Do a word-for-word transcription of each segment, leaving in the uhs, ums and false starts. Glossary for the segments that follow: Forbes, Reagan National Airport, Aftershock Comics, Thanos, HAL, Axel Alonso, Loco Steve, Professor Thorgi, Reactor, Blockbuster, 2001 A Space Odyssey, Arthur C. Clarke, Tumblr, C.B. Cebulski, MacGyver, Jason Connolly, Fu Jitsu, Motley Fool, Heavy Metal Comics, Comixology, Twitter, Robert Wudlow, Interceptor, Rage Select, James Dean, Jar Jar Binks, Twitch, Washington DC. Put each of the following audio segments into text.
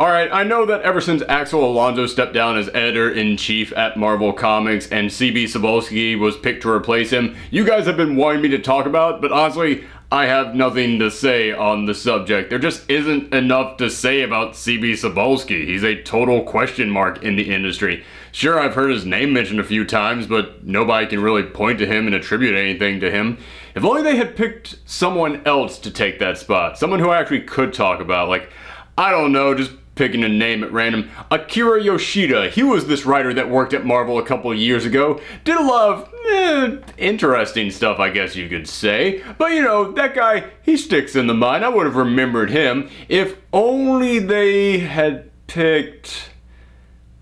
Alright, I know that ever since Axel Alonso stepped down as editor-in-chief at Marvel Comics and C B Cebulski was picked to replace him, you guys have been wanting me to talk about, but honestly, I have nothing to say on the subject. There just isn't enough to say about C B Cebulski. He's a total question mark in the industry. Sure, I've heard his name mentioned a few times, but nobody can really point to him and attribute anything to him. If only they had picked someone else to take that spot. Someone who I actually could talk about. Like, I don't know, just picking a name at random. Akira Yoshida, he was this writer that worked at Marvel a couple years ago. Did a lot of eh, interesting stuff, I guess you could say. But you know, that guy, he sticks in the mind. I would have remembered him if only they had picked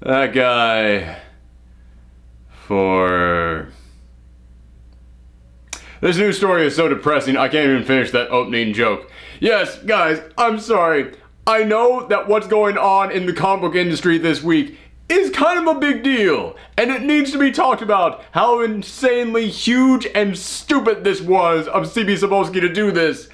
that guy for... This news story is so depressing, I can't even finish that opening joke. Yes, guys, I'm sorry. I know that what's going on in the comic book industry this week is kind of a big deal, and it needs to be talked about how insanely huge and stupid this was of C B Cebulski to do this.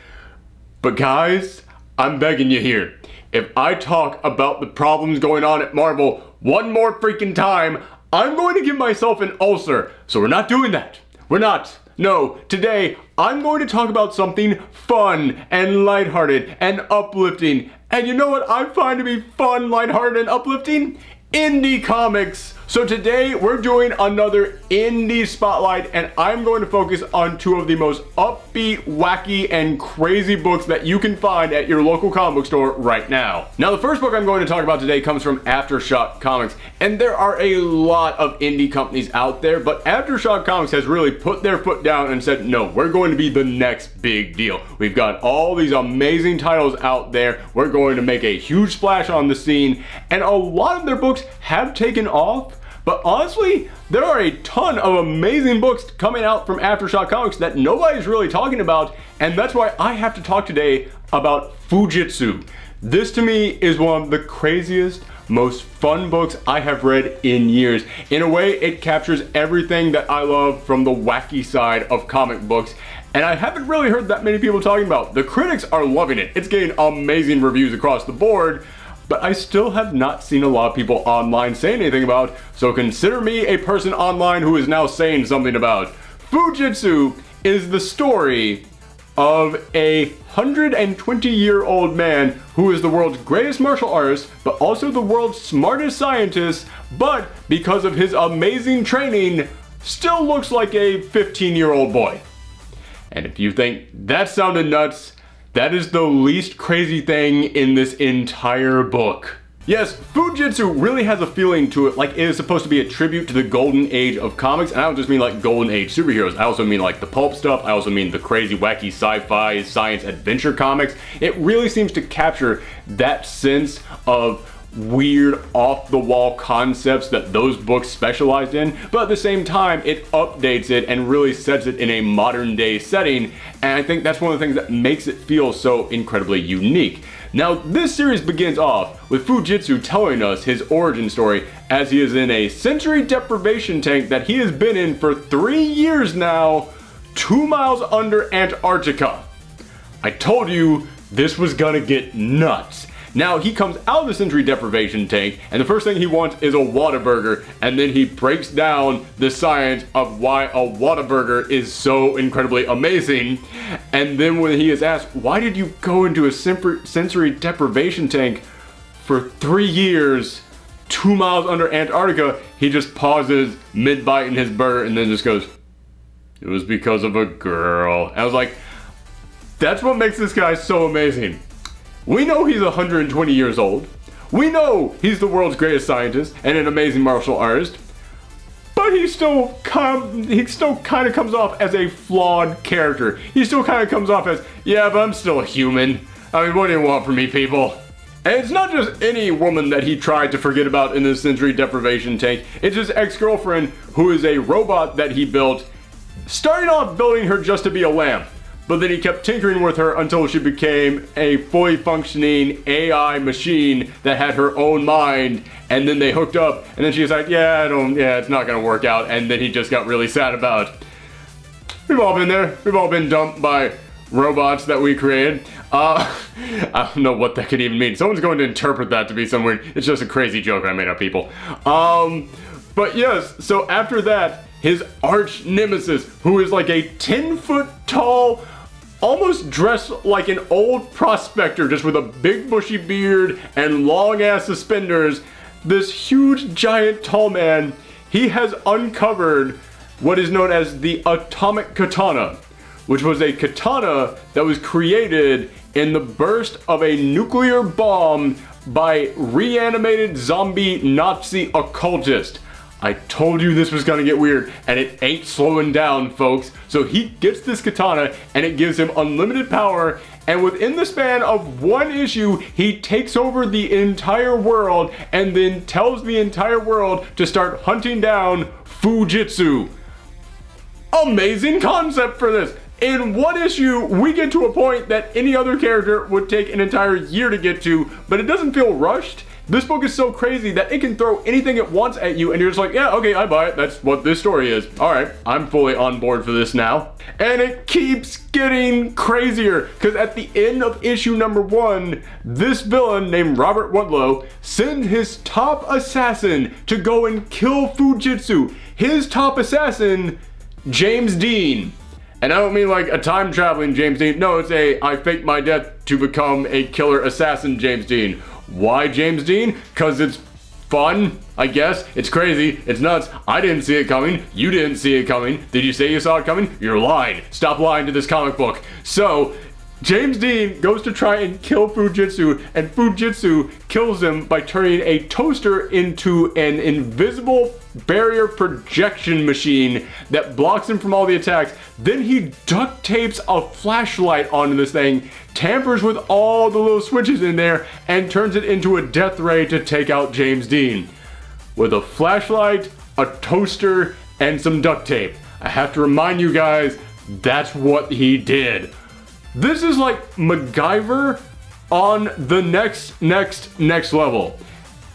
But guys, I'm begging you here, if I talk about the problems going on at Marvel one more freaking time, I'm going to give myself an ulcer. So we're not doing that. We're not. No, today I'm going to talk about something fun and lighthearted and uplifting. And you know what I find to be fun, lighthearted, and uplifting? Indie comics. So today we're doing another indie spotlight, and I'm going to focus on two of the most upbeat, wacky, and crazy books that you can find at your local comic book store right now. Now, the first book I'm going to talk about today comes from Aftershock Comics, and there are a lot of indie companies out there, but Aftershock Comics has really put their foot down and said, no, we're going to be the next big deal. We've got all these amazing titles out there. We're going to make a huge splash on the scene, and a lot of their books have taken off, but honestly, there are a ton of amazing books coming out from Aftershock Comics that nobody's really talking about, and that's why I have to talk today about Fu Jitsu. This to me is one of the craziest, most fun books I have read in years. In a way, it captures everything that I love from the wacky side of comic books, and I haven't really heard that many people talking about. The critics are loving it. It's getting amazing reviews across the board, but I still have not seen a lot of people online saying anything about, so consider me a person online who is now saying something about. Fu Jitsu is the story of a one hundred twenty year old man who is the world's greatest martial artist, but also the world's smartest scientist, but because of his amazing training, still looks like a fifteen year old boy. And if you think that sounded nuts, that is the least crazy thing in this entire book. Yes, Fu Jitsu really has a feeling to it, like it is supposed to be a tribute to the golden age of comics, and I don't just mean like golden age superheroes, I also mean like the pulp stuff, I also mean the crazy, wacky sci-fi, science, adventure comics. It really seems to capture that sense of weird, off-the-wall concepts that those books specialized in, but at the same time, it updates it and really sets it in a modern-day setting, and I think that's one of the things that makes it feel so incredibly unique. Now, this series begins off with Fu Jitsu telling us his origin story as he is in a sensory deprivation tank that he has been in for three years now, two miles under Antarctica. I told you this was gonna get nuts. Now, he comes out of the sensory deprivation tank, and the first thing he wants is a Whataburger, and then he breaks down the science of why a Whataburger is so incredibly amazing. And then when he is asked, why did you go into a sensory deprivation tank for three years, two miles under Antarctica, he just pauses mid-bite in his burger and then just goes, it was because of a girl. And I was like, that's what makes this guy so amazing. We know he's one hundred twenty years old, we know he's the world's greatest scientist and an amazing martial artist, but he still, he still kind of comes off as a flawed character. He still kind of comes off as, yeah, but I'm still human. I mean, what do you want from me, people? And it's not just any woman that he tried to forget about in this sensory deprivation tank, it's his ex-girlfriend, who is a robot that he built, starting off building her just to be a lamb. But then he kept tinkering with her until she became a fully functioning A I machine that had her own mind, and then they hooked up, and then she's like, yeah, I don't, yeah, it's not gonna work out, and then he just got really sad about it. We've all been there. We've all been dumped by robots that we created. Uh, I don't know what that could even mean. Someone's going to interpret that to be some weird. It's just a crazy joke I made up, people. Um, but yes, so after that, his arch nemesis, who is like a ten foot tall, almost dressed like an old prospector, just with a big bushy beard and long ass suspenders, this huge giant tall man, he has uncovered what is known as the atomic katana, which was a katana that was created in the burst of a nuclear bomb by reanimated zombie Nazi occultist. I told you this was gonna get weird, and it ain't slowing down, folks. So he gets this katana, and it gives him unlimited power, and within the span of one issue, he takes over the entire world, and then tells the entire world to start hunting down Fu Jitsu. Amazing concept for this. In one issue, we get to a point that any other character would take an entire year to get to, but it doesn't feel rushed. This book is so crazy that it can throw anything it wants at you and you're just like, yeah, okay, I buy it. That's what this story is. All right, I'm fully on board for this now. And it keeps getting crazier, because at the end of issue number one, this villain named Robert Wudlow sends his top assassin to go and kill Fu Jitsu. His top assassin, James Dean. And I don't mean like a time traveling James Dean. No, it's a, I faked my death to become a killer assassin James Dean. Why James Dean? Because it's fun, I guess. It's crazy. It's nuts. I didn't see it coming. You didn't see it coming. Did you say you saw it coming? You're lying. Stop lying to this comic book. So, James Dean goes to try and kill Fu Jitsu, and Fu Jitsu kills him by turning a toaster into an invisible barrier projection machine that blocks him from all the attacks. Then he duct tapes a flashlight onto this thing, tampers with all the little switches in there, and turns it into a death ray to take out James Dean. With a flashlight, a toaster, and some duct tape. I have to remind you guys, that's what he did. This is like MacGyver on the next, next, next level.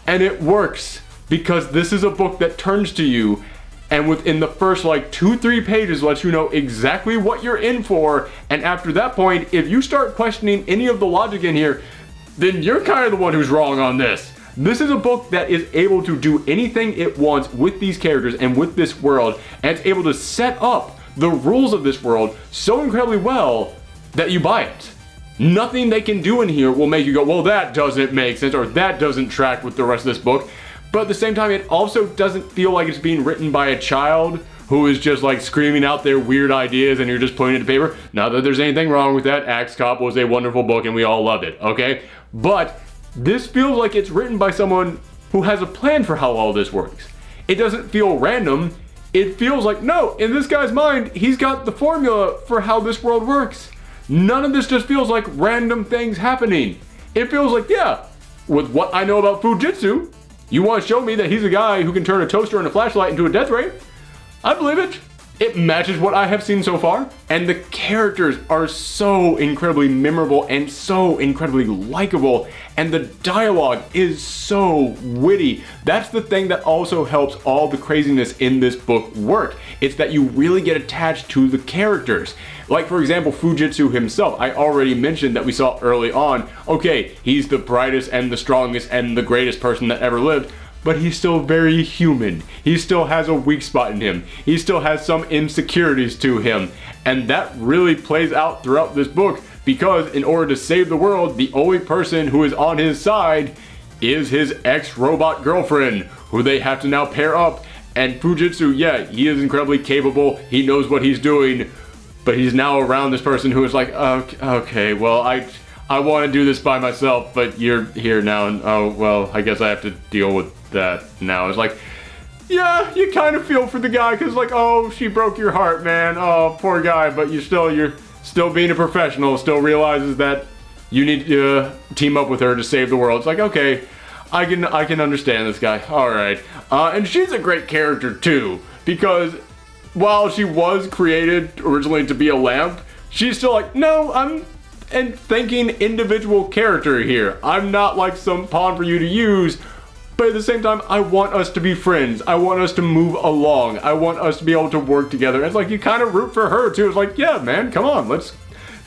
And it works, because this is a book that turns to you and within the first like two, three pages lets you know exactly what you're in for. And after that point, if you start questioning any of the logic in here, then you're kind of the one who's wrong on this. This is a book that is able to do anything it wants with these characters and with this world. And it's able to set up the rules of this world so incredibly well that you buy it. Nothing they can do in here will make you go, well, that doesn't make sense, or that doesn't track with the rest of this book. But at the same time, it also doesn't feel like it's being written by a child who is just like screaming out their weird ideas and you're just putting it to paper. Not that there's anything wrong with that. Axe Cop was a wonderful book and we all loved it, okay? But this feels like it's written by someone who has a plan for how all this works. It doesn't feel random. It feels like, no, in this guy's mind, he's got the formula for how this world works. None of this just feels like random things happening. It feels like, yeah, with what I know about Fu Jitsu, you want to show me that he's a guy who can turn a toaster and a flashlight into a death ray? I believe it. It matches what I have seen so far. And the characters are so incredibly memorable and so incredibly likable. And the dialogue is so witty. That's the thing that also helps all the craziness in this book work. It's that you really get attached to the characters. Like, for example, Fu Jitsu himself. I already mentioned that we saw early on, okay, he's the brightest and the strongest and the greatest person that ever lived, but he's still very human. He still has a weak spot in him. He still has some insecurities to him. And that really plays out throughout this book, because in order to save the world, the only person who is on his side is his ex-robot girlfriend, who they have to now pair up. And Fu Jitsu, yeah, he is incredibly capable. He knows what he's doing. But he's now around this person who is like, okay, okay, well, I I want to do this by myself, but you're here now, and oh, well, I guess I have to deal with that now. It's like, yeah, you kind of feel for the guy, because like, oh, she broke your heart, man. Oh, poor guy, but you're still, you're still being a professional, still realizes that you need to uh, team up with her to save the world. It's like, okay, I can, I can understand this guy. All right. Uh, and she's a great character, too, because while she was created originally to be a lamp, she's still like, no, I'm and thinking individual character here. I'm not like some pawn for you to use, but at the same time, I want us to be friends. I want us to move along. I want us to be able to work together. And it's like, you kind of root for her too. It's like, yeah, man, come on, let's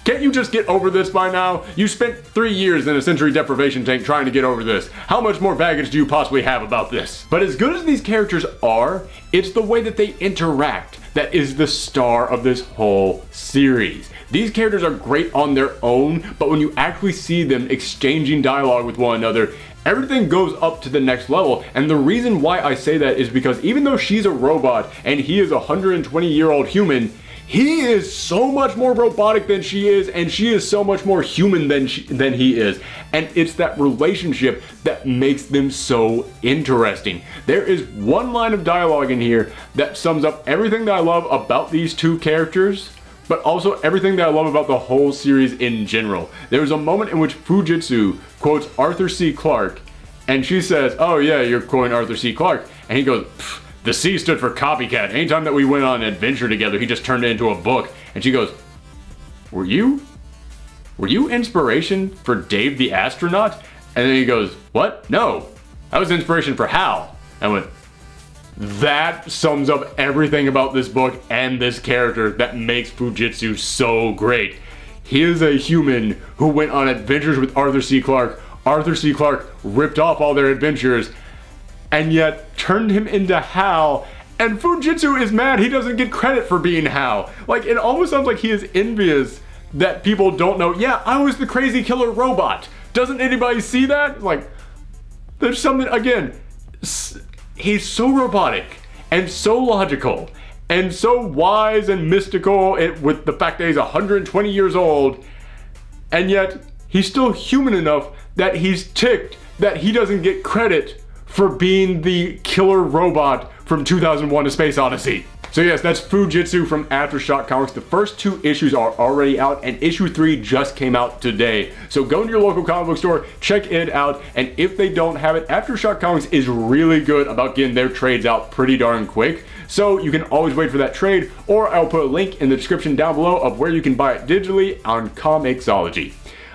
Can't you just get over this by now? You spent three years in a sensory deprivation tank trying to get over this. How much more baggage do you possibly have about this? But as good as these characters are, it's the way that they interact that is the star of this whole series. These characters are great on their own, but when you actually see them exchanging dialogue with one another, everything goes up to the next level. And the reason why I say that is because even though she's a robot and he is a one hundred twenty year old human, he is so much more robotic than she is, and she is so much more human than she, than he is. And it's that relationship that makes them so interesting. There is one line of dialogue in here that sums up everything that I love about these two characters, but also everything that I love about the whole series in general. There is a moment in which Fu Jitsu quotes Arthur C. Clarke, and she says, "Oh yeah, you're quoting Arthur C. Clarke," and he goes, "Pfft. The C stood for copycat. Anytime that we went on an adventure together, he just turned it into a book." And she goes, Were you? Were you inspiration for Dave the astronaut?" And then he goes, "What? No. I was inspiration for H A L." I went, that sums up everything about this book and this character that makes Fu Jitsu so great. He is a human who went on adventures with Arthur C. Clarke. Arthur C. Clarke ripped off all their adventures and yet turned him into H A L, and Fu Jitsu is mad he doesn't get credit for being H A L. Like, it almost sounds like he is envious that people don't know, yeah, I was the crazy killer robot. Doesn't anybody see that? Like, there's something, again, he's so robotic and so logical and so wise and mystical with the fact that he's one hundred twenty years old, and yet he's still human enough that he's ticked that he doesn't get credit for being the killer robot from two thousand one A Space Odyssey. So yes, that's Fu Jitsu from Aftershock Comics. The first two issues are already out, and issue three just came out today. So go to your local comic book store, check it out, and if they don't have it, Aftershock Comics is really good about getting their trades out pretty darn quick. So you can always wait for that trade, or I'll put a link in the description down below of where you can buy it digitally on Comixology.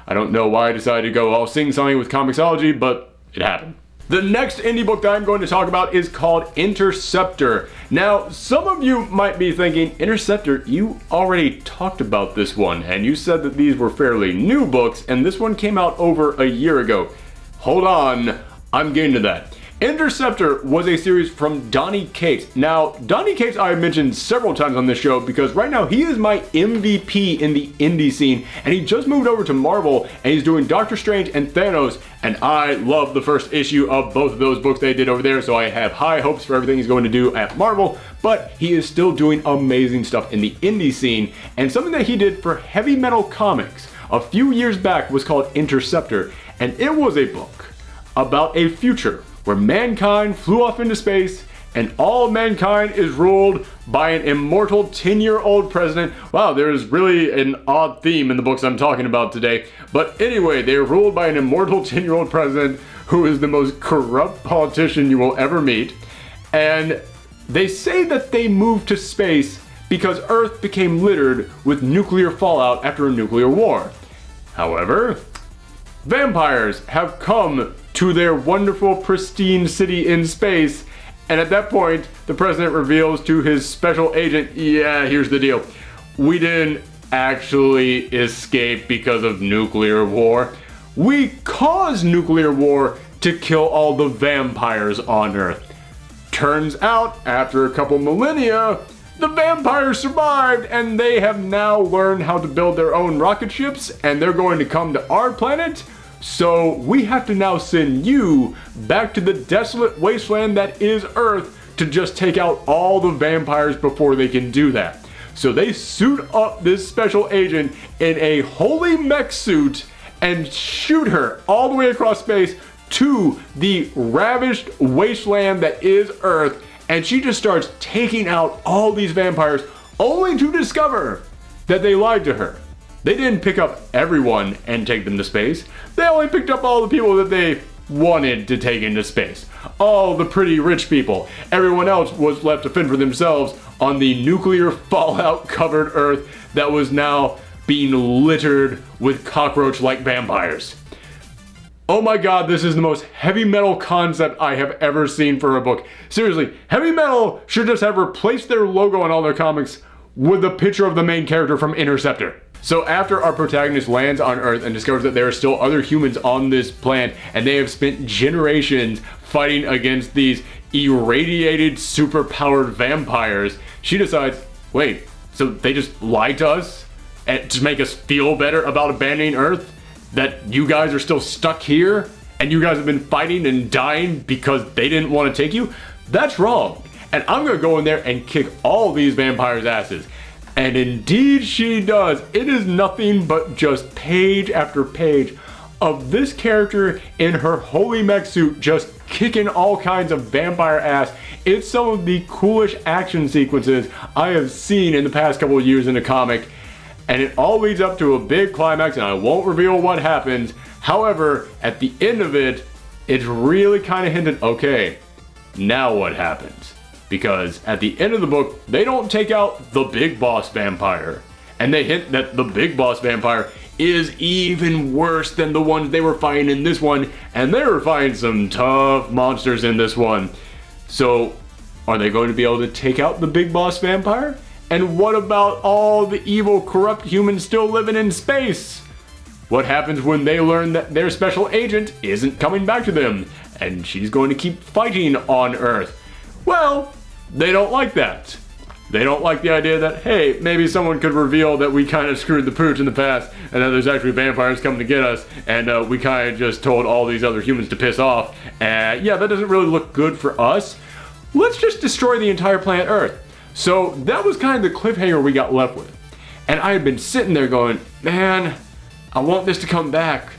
I don't know why I decided to go all sing-songy with Comixology, but it happened. The next indie book that I'm going to talk about is called Interceptor. Now, some of you might be thinking, Interceptor, you already talked about this one, and you said that these were fairly new books, and this one came out over a year ago. Hold on, I'm getting to that. Interceptor was a series from Donny Cates. Now, Donny Cates I have mentioned several times on this show because right now he is my M V P in the indie scene, and he just moved over to Marvel and he's doing Doctor Strange and Thanos, and I love the first issue of both of those books they did over there, so I have high hopes for everything he's going to do at Marvel, but he is still doing amazing stuff in the indie scene, and something that he did for Heavy Metal Comics a few years back was called Interceptor, and it was a book about a future where mankind flew off into space and all mankind is ruled by an immortal ten year old president. Wow, there's really an odd theme in the books I'm talking about today. But anyway, they're ruled by an immortal ten year old president who is the most corrupt politician you will ever meet. And they say that they moved to space because Earth became littered with nuclear fallout after a nuclear war. However, vampires have come to their wonderful, pristine city in space, and at that point, the president reveals to his special agent, yeah, here's the deal. We didn't actually escape because of nuclear war. We caused nuclear war to kill all the vampires on Earth. Turns out, after a couple millennia, the vampires survived, and they have now learned how to build their own rocket ships, and they're going to come to our planet. So we have to now send you back to the desolate wasteland that is Earth to just take out all the vampires before they can do that. So they suit up this special agent in a holy mech suit and shoot her all the way across space to the ravished wasteland that is Earth, and she just starts taking out all these vampires only to discover that they lied to her. They didn't pick up everyone and take them to space. They only picked up all the people that they wanted to take into space. All the pretty rich people. Everyone else was left to fend for themselves on the nuclear fallout covered Earth that was now being littered with cockroach-like vampires. Oh my God, this is the most heavy metal concept I have ever seen for a book. Seriously, Heavy Metal should just have replaced their logo in all their comics with a picture of the main character from Interceptor. So after our protagonist lands on Earth and discovers that there are still other humans on this planet and they have spent generations fighting against these irradiated, superpowered vampires, she decides, wait, so they just lied to us and to make us feel better about abandoning Earth? That you guys are still stuck here and you guys have been fighting and dying because they didn't want to take you? That's wrong. And I'm going to go in there and kick all these vampires' asses. And indeed she does. It is nothing but just page after page of this character in her holy mech suit just kicking all kinds of vampire ass. It's some of the coolest action sequences I have seen in the past couple of years in a comic. And it all leads up to a big climax, and I won't reveal what happens. However, at the end of it, it's really kind of hinted, okay, now what happens? Because at the end of the book, they don't take out the big boss vampire. And they hint that the big boss vampire is even worse than the ones they were fighting in this one. And they were fighting some tough monsters in this one. So, are they going to be able to take out the big boss vampire? And what about all the evil, corrupt humans still living in space? What happens when they learn that their special agent isn't coming back to them, and she's going to keep fighting on Earth? Well, they don't like that. They don't like the idea that, hey, maybe someone could reveal that we kind of screwed the pooch in the past, and that there's actually vampires coming to get us, and uh, we kind of just told all these other humans to piss off. And uh, yeah, that doesn't really look good for us. Let's just destroy the entire planet Earth. So that was kind of the cliffhanger we got left with. And I had been sitting there going, man, I want this to come back,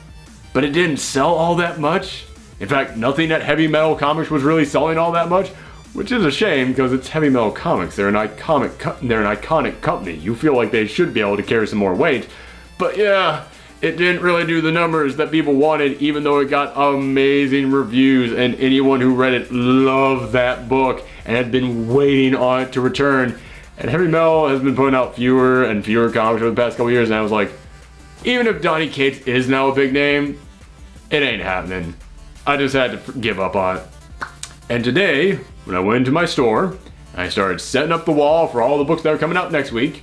but it didn't sell all that much. In fact, nothing at Heavy Metal Comics was really selling all that much, which is a shame because it's Heavy Metal Comics. They're an iconic, co they're an iconic company. You feel like they should be able to carry some more weight, but yeah, it didn't really do the numbers that people wanted, even though it got amazing reviews and anyone who read it loved that book and had been waiting on it to return. And Heavy Metal has been putting out fewer and fewer comics over the past couple years, and I was like, even if Donny Cates is now a big name, it ain't happening. I just had to give up on it. And today, when I went into my store, I started setting up the wall for all the books that are coming out next week.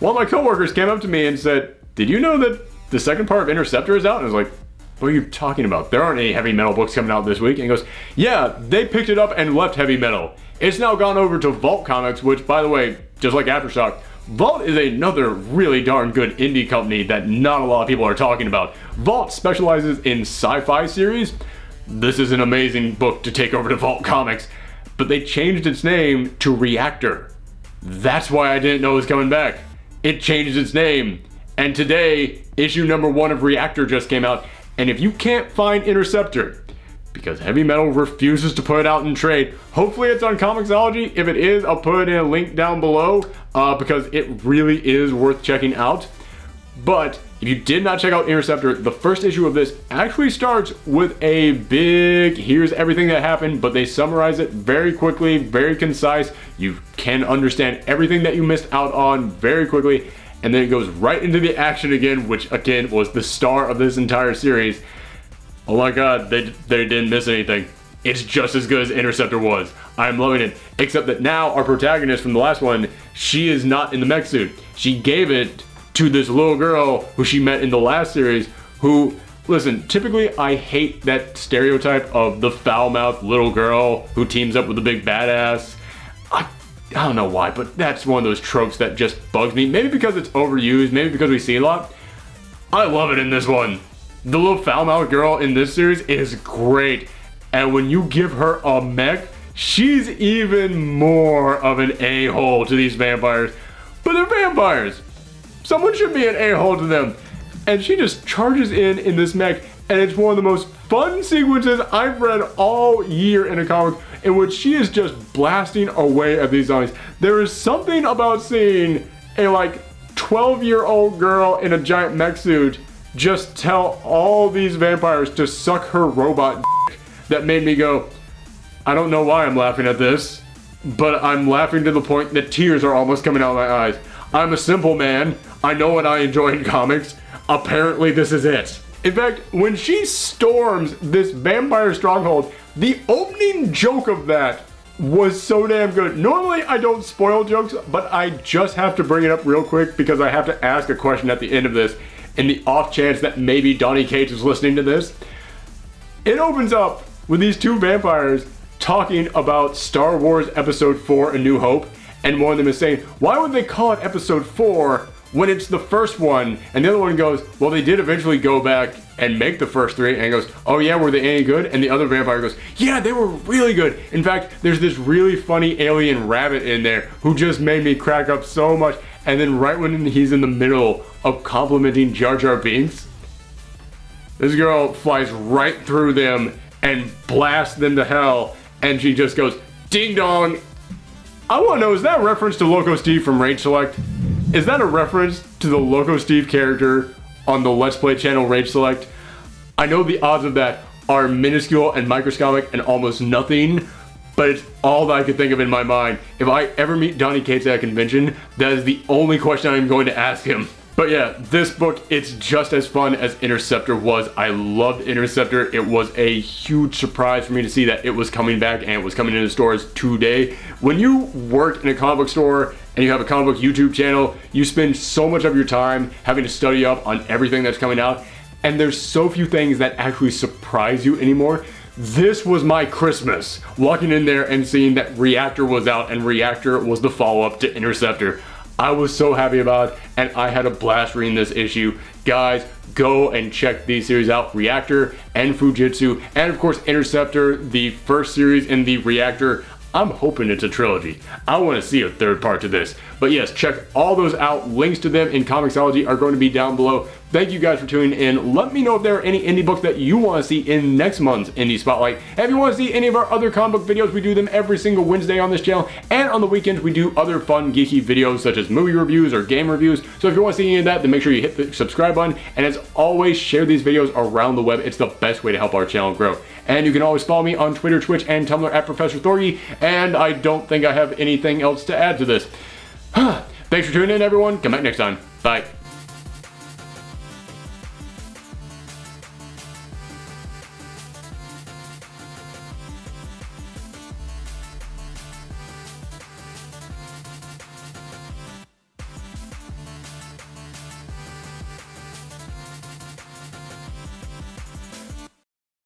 One of my coworkers came up to me and said, did you know that the second part of Interceptor is out? And I was like, what are you talking about? There aren't any Heavy Metal books coming out this week. And he goes, yeah, they picked it up and left Heavy Metal. It's now gone over to Vault Comics, which, by the way, just like Aftershock, Vault is another really darn good indie company that not a lot of people are talking about. Vault specializes in sci-fi series. This is an amazing book to take over to Vault Comics, but they changed its name to Reactor. That's why I didn't know it was coming back. It changed its name. And today, issue number one of Reactor just came out. And if you can't find Interceptor, because Heavy Metal refuses to put it out in trade, hopefully it's on Comixology. If it is, I'll put in a link down below uh, because it really is worth checking out. But if you did not check out Interceptor, the first issue of this actually starts with a big, here's everything that happened, but they summarize it very quickly, very concise. You can understand everything that you missed out on very quickly. And then it goes right into the action again, which again was the star of this entire series. Oh my God, they, they didn't miss anything. It's just as good as Interceptor was. I'm loving it. Except that now our protagonist from the last one, she is not in the mech suit. She gave it to this little girl who she met in the last series who, listen, typically I hate that stereotype of the foul-mouthed little girl who teams up with the big badass. I I don't know why, but that's one of those tropes that just bugs me. Maybe because it's overused, maybe because we see a lot. I love it in this one. The little foul-mouthed girl in this series is great. And when you give her a mech, she's even more of an a-hole to these vampires. But they're vampires. Someone should be an a-hole to them. And she just charges in in this mech, and it's one of the most fun sequences I've read all year in a comic, in which she is just blasting away at these zombies. There is something about seeing a like twelve year old girl in a giant mech suit just tell all these vampires to suck her robot dick that made me go, I don't know why I'm laughing at this, but I'm laughing to the point that tears are almost coming out of my eyes. I'm a simple man. I know what I enjoy in comics. Apparently this is it. In fact, when she storms this vampire stronghold, the opening joke of that was so damn good. Normally I don't spoil jokes, but I just have to bring it up real quick because I have to ask a question at the end of this in the off chance that maybe Donny Cates is listening to this. It opens up with these two vampires talking about Star Wars Episode four, A New Hope, and one of them is saying, why would they call it Episode four when it's the first one? And the other one goes, well, they did eventually go back and make the first three, and he goes, oh yeah, were they any good? And the other vampire goes, yeah, they were really good. In fact, there's this really funny alien rabbit in there who just made me crack up so much. And then right when he's in the middle of complimenting Jar Jar Binks, this girl flies right through them and blasts them to hell, and she just goes, ding dong. I wanna know, is that a reference to Loco Steve from Rage Select? Is that a reference to the Loco Steve character on the Let's Play channel Rage Select? I know the odds of that are minuscule and microscopic and almost nothing, but it's all that I could think of in my mind. If I ever meet Donny Cates at a convention, that is the only question I'm going to ask him. But yeah, this book, it's just as fun as Interceptor was. I loved Interceptor. It was a huge surprise for me to see that it was coming back and it was coming into stores today. When you work in a comic book store and you have a comic book YouTube channel, you spend so much of your time having to study up on everything that's coming out, and there's so few things that actually surprise you anymore. This was my Christmas, walking in there and seeing that Reactor was out, and Reactor was the follow-up to Interceptor. I was so happy about it, and I had a blast reading this issue. Guys, go and check these series out, Reactor and Fu Jitsu, and of course Interceptor, the first series in the Reactor. I'm hoping it's a trilogy. I want to see a third part to this. But yes, check all those out. Links to them in Comixology are going to be down below. Thank you guys for tuning in. Let me know if there are any indie books that you want to see in next month's Indie Spotlight. And if you want to see any of our other comic book videos, we do them every single Wednesday on this channel. And on the weekends, we do other fun, geeky videos such as movie reviews or game reviews. So if you want to see any of that, then make sure you hit the subscribe button. And as always, share these videos around the web. It's the best way to help our channel grow. And you can always follow me on Twitter, Twitch, and Tumblr at Professor Thorgi. And I don't think I have anything else to add to this. Thanks for tuning in, everyone. Come back next time. Bye.